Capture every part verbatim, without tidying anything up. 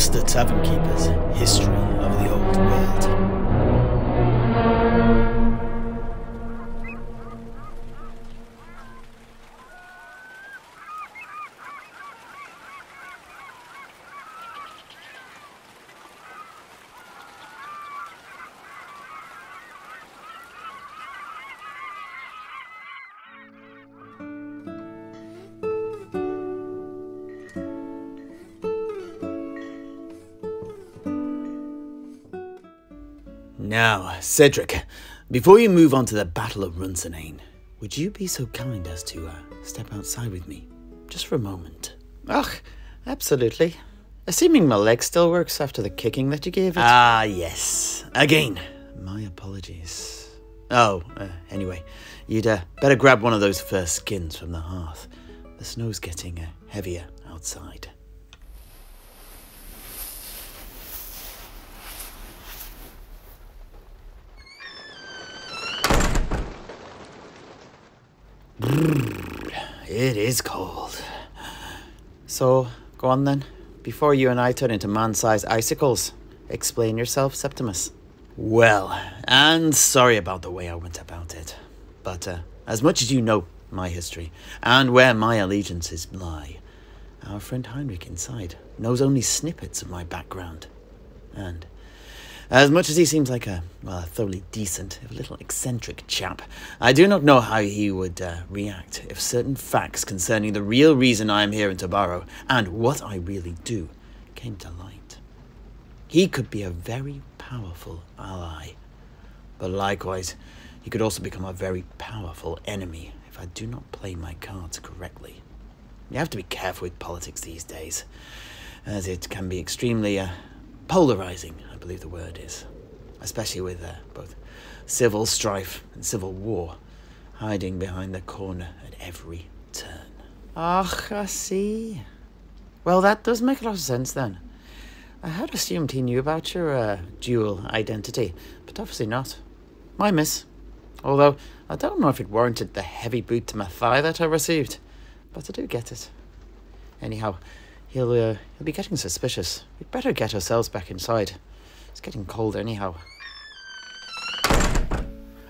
Master Tavern Keeper's History of the Old World. Now, Cedric, before you move on to the Battle of Runcinane, would you be so kind as to uh, step outside with me, just for a moment? Ugh, absolutely. Assuming my leg still works after the kicking that you gave it. Ah, yes. Again, my apologies. Oh, uh, anyway, you'd uh, better grab one of those fur skins from the hearth. The snow's getting uh, heavier outside. It is cold. So, go on then. Before you and I turn into man-sized icicles, explain yourself, Septimus. Well, and sorry about the way I went about it. But uh, as much as you know my history, and where my allegiances lie, our friend Heinrich inside knows only snippets of my background. And as much as he seems like a, well, a thoroughly decent, if a little eccentric chap, I do not know how he would uh, react if certain facts concerning the real reason I am here in Tobaro, and what I really do, came to light. He could be a very powerful ally, but likewise, he could also become a very powerful enemy if I do not play my cards correctly. You have to be careful with politics these days, as it can be extremely uh, polarizing, I believe the word is, especially with uh, both civil strife and civil war hiding behind the corner at every turn. Ah, I see. Well, that does make a lot of sense then. I had assumed he knew about your uh, dual identity, but obviously not. My miss. Although, I don't know if it warranted the heavy boot to my thigh that I received, but I do get it. Anyhow, He'll, uh, he'll be getting suspicious. We'd better get ourselves back inside. It's getting cold anyhow.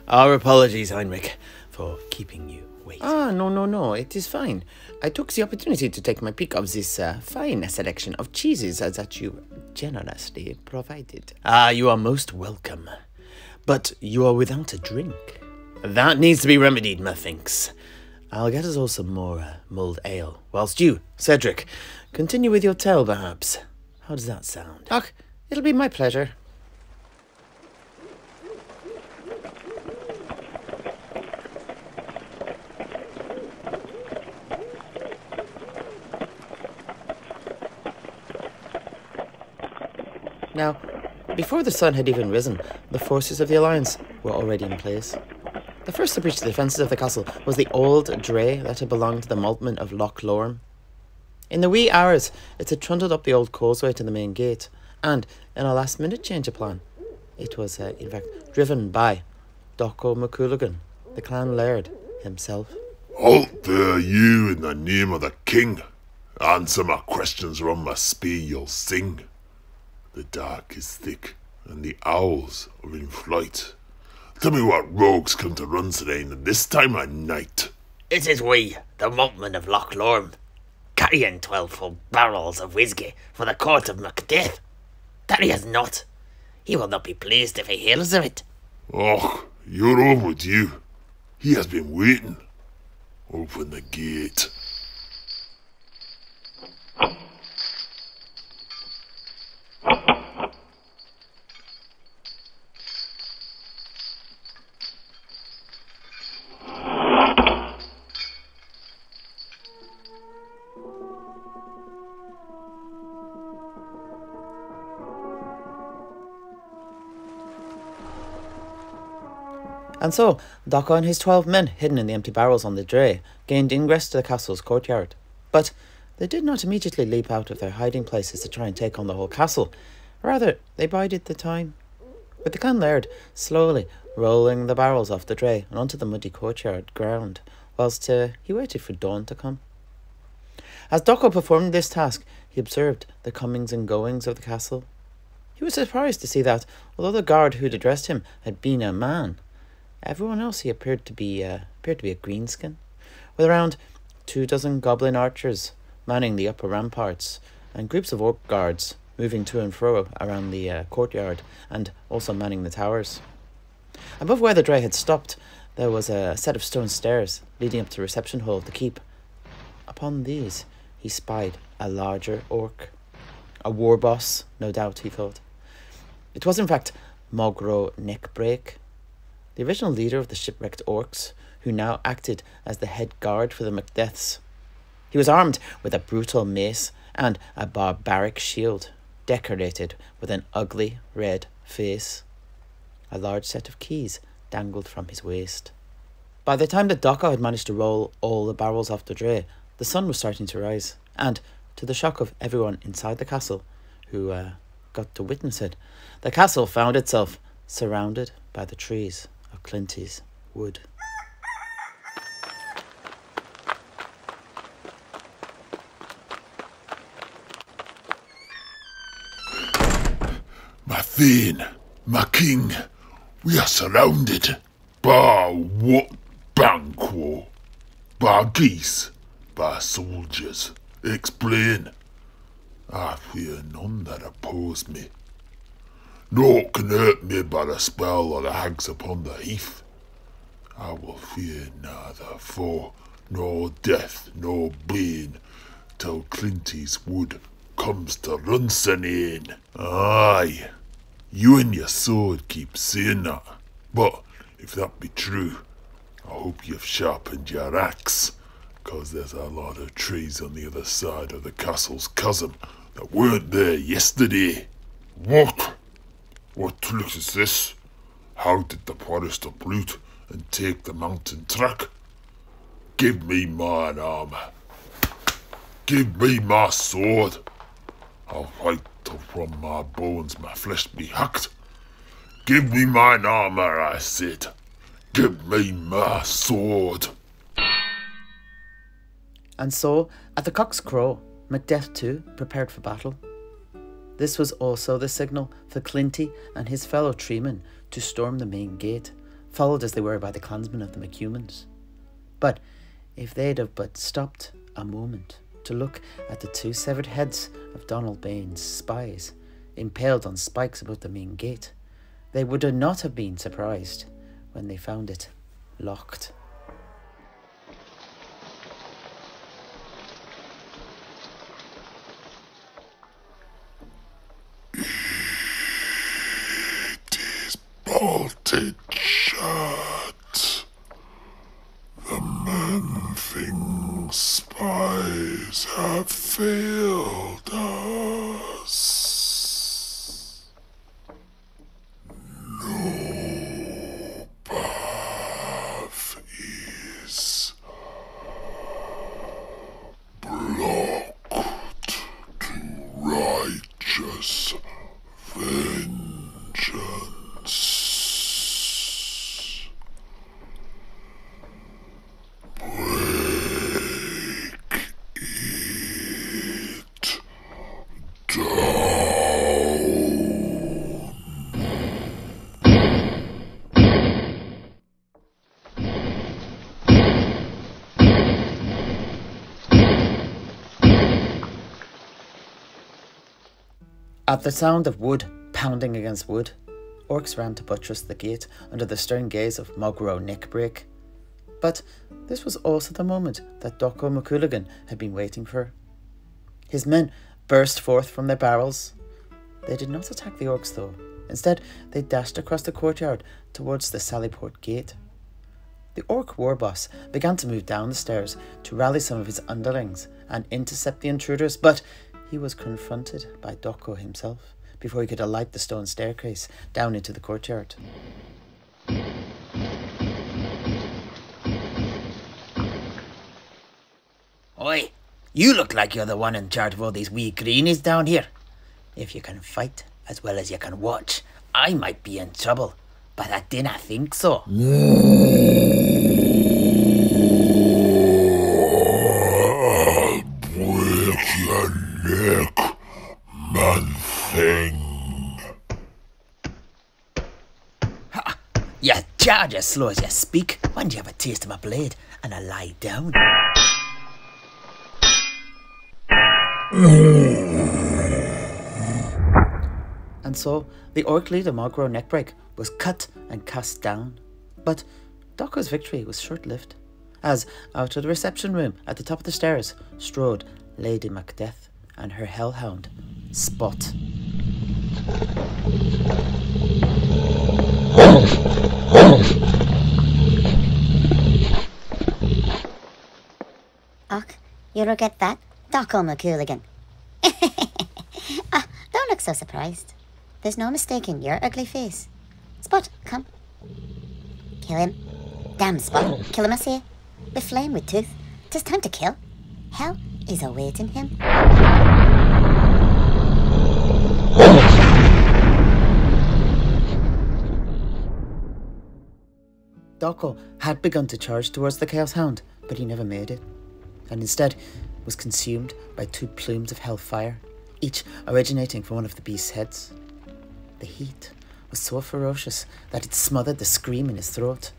Our apologies, Heinrich, for keeping you waiting. Ah, no, no, no, it is fine. I took the opportunity to take my pick of this uh, fine selection of cheeses that you generously provided. Ah, you are most welcome. But you are without a drink. That needs to be remedied, methinks. I'll get us all some more uh, mulled ale, whilst you, Cedric, continue with your tale, perhaps. How does that sound? Ach, it'll be my pleasure. Now, before the sun had even risen, the forces of the Alliance were already in place. The first to breach the defences of the castle was the old dray that had belonged to the Maltman of Loch Lorne. In the wee hours, it had trundled up the old causeway to the main gate, and, in a last-minute change of plan, it was, uh, in fact, driven by Dokko McCuligan, the clan laird himself. Halt there, you, in the name of the king! Answer my questions, or on my spear you'll sing. The dark is thick, and the owls are in flight. Tell me what rogues come to Runcinane this time of night. It is we, the Maltman of Loch Lorne, carrying twelve full barrels of whiskey for the court of MacDeath. That he has not. He will not be pleased if he hears of it. Och, you're over with you. He has been waiting. Open the gate. And so, Dokko and his twelve men, hidden in the empty barrels on the dray, gained ingress to the castle's courtyard. But they did not immediately leap out of their hiding places to try and take on the whole castle. Rather, they bided the time, with the clan laird slowly rolling the barrels off the dray and onto the muddy courtyard ground, whilst uh, he waited for dawn to come. As Dokko performed this task, he observed the comings and goings of the castle. He was surprised to see that, although the guard who had addressed him had been a man, everyone else he appeared to be uh, appeared to be a greenskin, with around two dozen goblin archers manning the upper ramparts, and groups of orc guards moving to and fro around the uh, courtyard, and also manning the towers. Above where the dray had stopped, there was a set of stone stairs leading up to the reception hall of the keep. Upon these, he spied a larger orc. A war boss, no doubt, he thought. It was, in fact, Mogro Neckbreak, the original leader of the shipwrecked orcs, who now acted as the head guard for the MacDeaths. He was armed with a brutal mace and a barbaric shield, decorated with an ugly red face. A large set of keys dangled from his waist. By the time that Dokko had managed to roll all the barrels off the dray, the sun was starting to rise, and, to the shock of everyone inside the castle, who uh, got to witness it, the castle found itself surrounded by the trees of Clintie's Wood. My Thane, my King, we are surrounded. By what? Banquo? By geese? By soldiers? Explain. I fear none that oppose me. Naught can hurt me but a spell that hangs upon the heath. I will fear neither foe, nor death, nor bane, till Clintie's Wood comes to Runcinane. Aye, you and your sword keep saying that, but if that be true, I hope you've sharpened your axe, because there's a lot of trees on the other side of the castle's chasm that weren't there yesterday. What? What trick is this? How did the forest uproot and take the mountain track? Give me mine armour. Give me my sword. I'll fight till from my bones my flesh be hacked. Give me mine armour, I said. Give me my sword. And so, at the cock's crow, MacDeath too prepared for battle. This was also the signal for Clintie and his fellow treemen to storm the main gate, followed as they were by the clansmen of the McHumans. But if they'd have but stopped a moment to look at the two severed heads of Donald Bain's spies, impaled on spikes about the main gate, they would not have been surprised when they found it locked. Bolted shut. The man-thing spies have failed us. No path is blocked to righteous vengeance. At the sound of wood pounding against wood, orcs ran to buttress the gate under the stern gaze of Mogro Neckbreak. But this was also the moment that Dokko McCuligan had been waiting for. His men burst forth from their barrels. They did not attack the orcs though. Instead, they dashed across the courtyard towards the Sallyport Gate. The orc war boss began to move down the stairs to rally some of his underlings and intercept the intruders, but he was confronted by Dokko himself before he could alight the stone staircase down into the courtyard. Oi, you look like you're the one in charge of all these wee greenies down here. If you can fight as well as you can watch, I might be in trouble, but I dinna think so. I'll break your neck. King. Ha! You charge as slow as you speak. Why don't you have a taste of my blade and I lie down? And so the orc leader Mogro Neckbreak was cut and cast down. But Dokko's victory was short-lived, as out of the reception room at the top of the stairs strode Lady MacDeath and her hellhound, Spot. Och, you regret that, Dokko McCuligan. Ah, don't look so surprised. There's no mistaking your ugly face. Spot, come. Kill him. Damn, Spot. Kill him, I say. With flame, with tooth. 'Tis time to kill. Hell is awaiting him. Dokko had begun to charge towards the Chaos Hound, but he never made it, and instead was consumed by two plumes of hellfire, each originating from one of the beast's heads. The heat was so ferocious that it smothered the scream in his throat.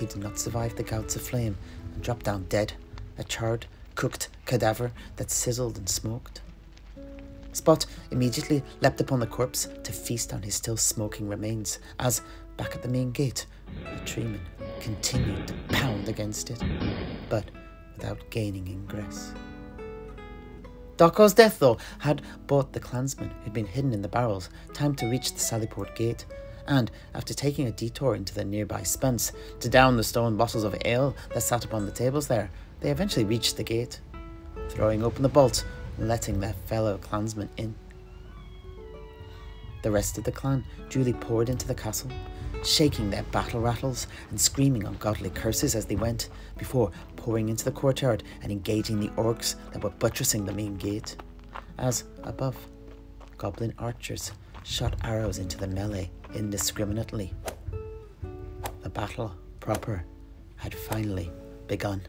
He did not survive the gouts of flame and dropped down dead, a charred, cooked cadaver that sizzled and smoked. Spot immediately leapt upon the corpse to feast on his still smoking remains, as, back at the main gate, the treeman continued to pound against it, but without gaining ingress. Dokko's death, though, had bought the clansmen who'd been hidden in the barrels time to reach the Sallyport Gate, and, after taking a detour into the nearby spence to down the stone bottles of ale that sat upon the tables there, they eventually reached the gate, throwing open the bolt and letting their fellow clansmen in. The rest of the clan duly poured into the castle, shaking their battle rattles and screaming ungodly curses as they went, before pouring into the courtyard and engaging the orcs that were buttressing the main gate. As above, goblin archers shot arrows into the melee indiscriminately. The battle proper had finally begun.